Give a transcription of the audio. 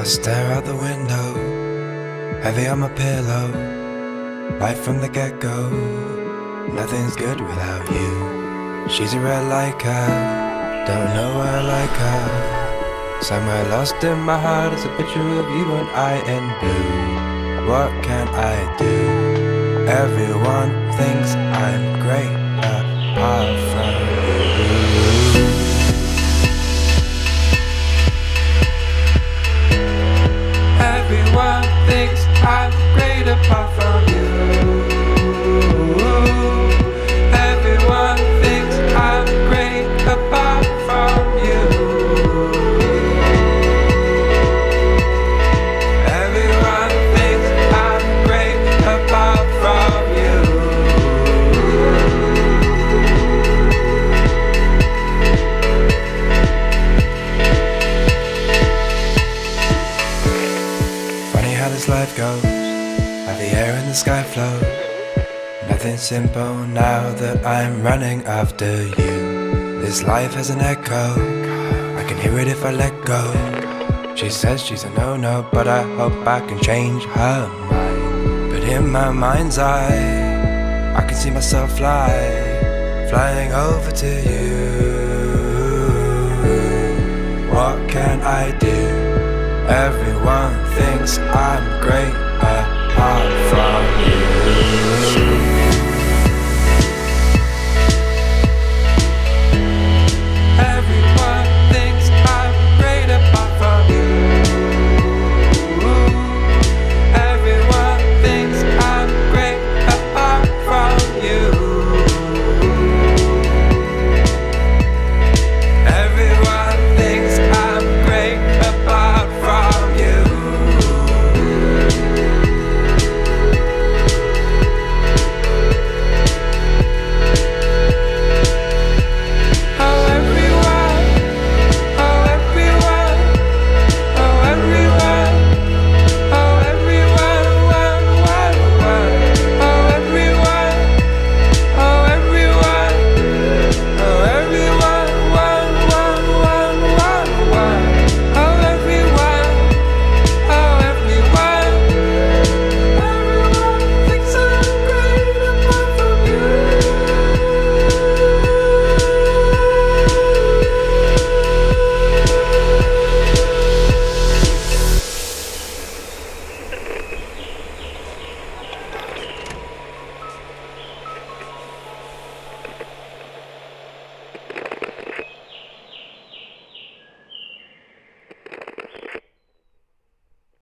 I stare out the window, heavy on my pillow, right from the get-go. Nothing's good without you. She's a red Leica, don't know where I like her. Somewhere lost in my heart is a picture of you and I in blue. What can I do? Everyone thinks I'm great apart from you. Everyone thinks I'm great apart from you. Everyone thinks I'm great apart from you. Everyone thinks I'm great apart from life goes, how the air in the sky flows. Nothing simple now that I'm running after you. This life has an echo, I can hear it if I let go. She says she's a no-no, but I hope I can change her mind. But in my mind's eye, I can see myself flying over to you. What can I do? Everyone thinks I'm great.